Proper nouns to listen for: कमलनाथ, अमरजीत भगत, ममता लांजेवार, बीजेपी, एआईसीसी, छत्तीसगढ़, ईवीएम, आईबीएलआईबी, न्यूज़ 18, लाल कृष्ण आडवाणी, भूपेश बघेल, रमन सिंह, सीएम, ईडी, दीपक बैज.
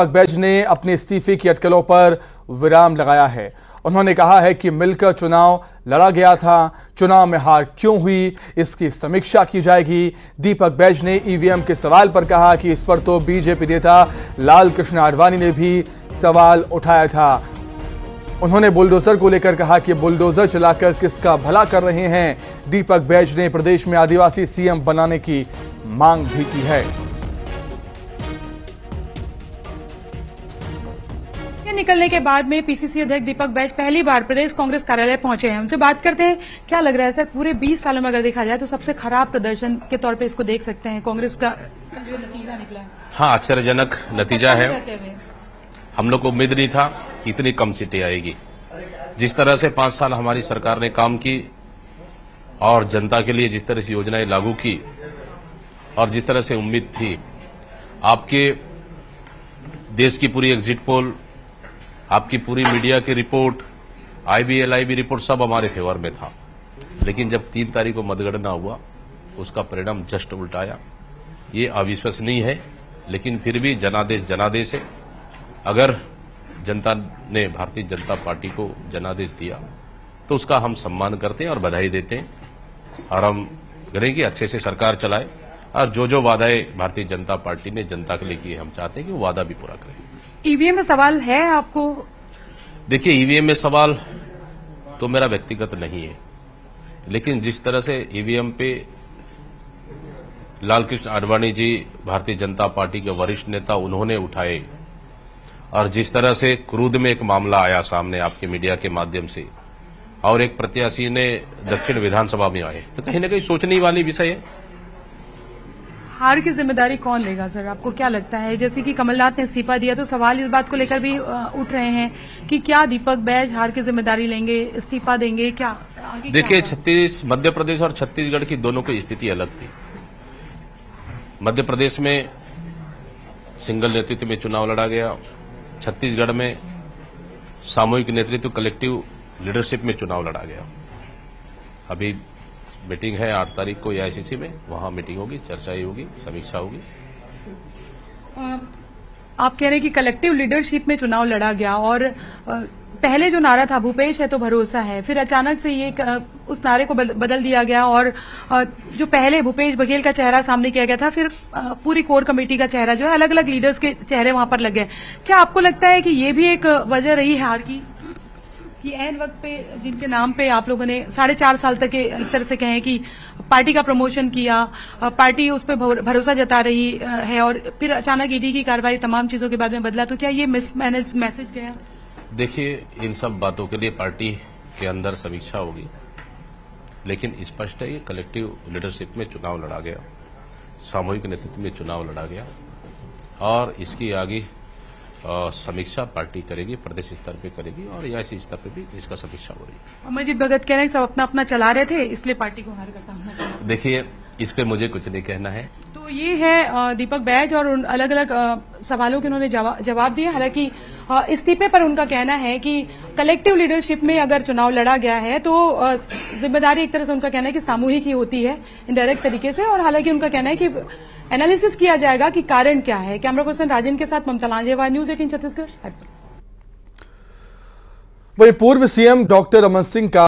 दीपक बैज ने अपने इस्तीफे की अटकलों पर विराम लगाया है। उन्होंने कहा है कि मिलकर चुनाव लड़ा गया था, चुनाव में हार क्यों हुई इसकी समीक्षा की जाएगी। दीपक बैज ने ईवीएम के सवाल पर कहा कि इस पर तो बीजेपी नेता लाल कृष्ण आडवाणी ने भी सवाल उठाया था। उन्होंने बुलडोजर को लेकर कहा कि बुलडोजर चलाकर किसका भला कर रहे हैं। दीपक बैज ने प्रदेश में आदिवासी सीएम बनाने की मांग भी की है। निकलने के बाद में पीसीसी अध्यक्ष दीपक बैज पहली बार प्रदेश कांग्रेस कार्यालय पहुंचे हैं। उनसे बात करते हैं, क्या लग रहा है सर, पूरे 20 सालों में अगर देखा जाए तो सबसे खराब प्रदर्शन के तौर पे इसको देख सकते हैं, कांग्रेस का जो नतीजा निकला? हाँ, आश्चर्यजनक नतीजा है। हम लोग को उम्मीद नहीं था कि इतनी कम सीटें आएगी। जिस तरह से 5 साल हमारी सरकार ने काम की और जनता के लिए जिस तरह से योजनाएं लागू की और जिस तरह से उम्मीद थी, आपके देश की पूरी एग्जिट पोल, आपकी पूरी मीडिया की रिपोर्ट, आईबीएलआईबी रिपोर्ट सब हमारे फेवर में था। लेकिन जब 3 तारीख को मतगणना हुआ, उसका परिणाम जस्ट उल्टा आया। ये अविश्वसनीय है, लेकिन फिर भी जनादेश जनादेश है। अगर जनता ने भारतीय जनता पार्टी को जनादेश दिया तो उसका हम सम्मान करते हैं और बधाई देते हैं, और हम करेंगे अच्छे से सरकार चलाए, और जो जो वादाएं भारतीय जनता पार्टी ने जनता के लिए किए, हम चाहते हैं कि वो वादा भी पूरा करें। ईवीएम में सवाल है आपको? देखिए, ईवीएम में सवाल तो मेरा व्यक्तिगत नहीं है, लेकिन जिस तरह से ईवीएम पे लाल कृष्ण आडवाणी जी, भारतीय जनता पार्टी के वरिष्ठ नेता, उन्होंने उठाए, और जिस तरह से क्रूद में एक मामला आया सामने आपके मीडिया के माध्यम से, और एक प्रत्याशी ने दक्षिण विधानसभा में आए, तो कहीं न कहीं सोचने वाली विषय है। हार की जिम्मेदारी कौन लेगा सर, आपको क्या लगता है? जैसे कि कमलनाथ ने इस्तीफा दिया तो सवाल इस बात को लेकर भी उठ रहे हैं कि क्या दीपक बैज हार की जिम्मेदारी लेंगे, इस्तीफा देंगे? क्या देखिए, मध्य प्रदेश और छत्तीसगढ़ की दोनों की स्थिति अलग थी। मध्य प्रदेश में सिंगल नेतृत्व में चुनाव लड़ा गया, छत्तीसगढ़ में सामूहिक नेतृत्व, कलेक्टिव लीडरशिप में चुनाव लड़ा गया। अभी मीटिंग है 8 तारीख को एआईसीसी में, वहां मीटिंग होगी, चर्चा होगी, समीक्षा होगी। आप कह रहे हैं कि कलेक्टिव लीडरशिप में चुनाव लड़ा गया, और पहले जो नारा था भूपेश है तो भरोसा है, फिर अचानक से ये उस नारे को बदल दिया गया, और जो पहले भूपेश बघेल का चेहरा सामने किया गया था, फिर पूरी कोर कमेटी का चेहरा जो है, अलग अलग लीडर्स के चेहरे वहां पर लग गए। क्या आपको लगता है कि ये भी एक वजह रही हार की, कि ऐन वक्त पे जिनके नाम पे आप लोगों ने 4.5 साल तक एक तरह से कहें कि पार्टी का प्रमोशन किया, पार्टी उस पर भरोसा जता रही है, और फिर अचानक ईडी की कार्रवाई, तमाम चीजों के बाद में बदला, तो क्या ये मिसमैनेज मैसेज गया? देखिए, इन सब बातों के लिए पार्टी के अंदर समीक्षा होगी, लेकिन स्पष्ट है कि कलेक्टिव लीडरशिप में चुनाव लड़ा गया, सामूहिक नेतृत्व में चुनाव लड़ा गया, और इसकी आगे समीक्षा पार्टी करेगी, प्रदेश स्तर पे करेगी, और एआईसी स्तर पे भी इसका समीक्षा हो रही है। अमरजीत भगत कह रहे हैं सब अपना अपना चला रहे थे, इसलिए पार्टी को हार का सामना। देखिए, इस पे मुझे कुछ नहीं कहना है। तो ये है दीपक बैज, और अलग अलग सवालों के उन्होंने जवाब दिए। हालांकि इस्तीफे पर उनका कहना है कि कलेक्टिव लीडरशिप में अगर चुनाव लड़ा गया है तो जिम्मेदारी एक तरह से उनका कहना है कि सामूहिक ही होती है, इनडायरेक्ट तरीके से। और हालांकि उनका कहना है कि एनालिसिस किया जाएगा कि कारण क्या है। कैमरा पर्सन राजन के साथ ममता लांजेवार, न्यूज़ 18 छत्तीसगढ़। वही पूर्व सीएम डॉक्टर रमन सिंह का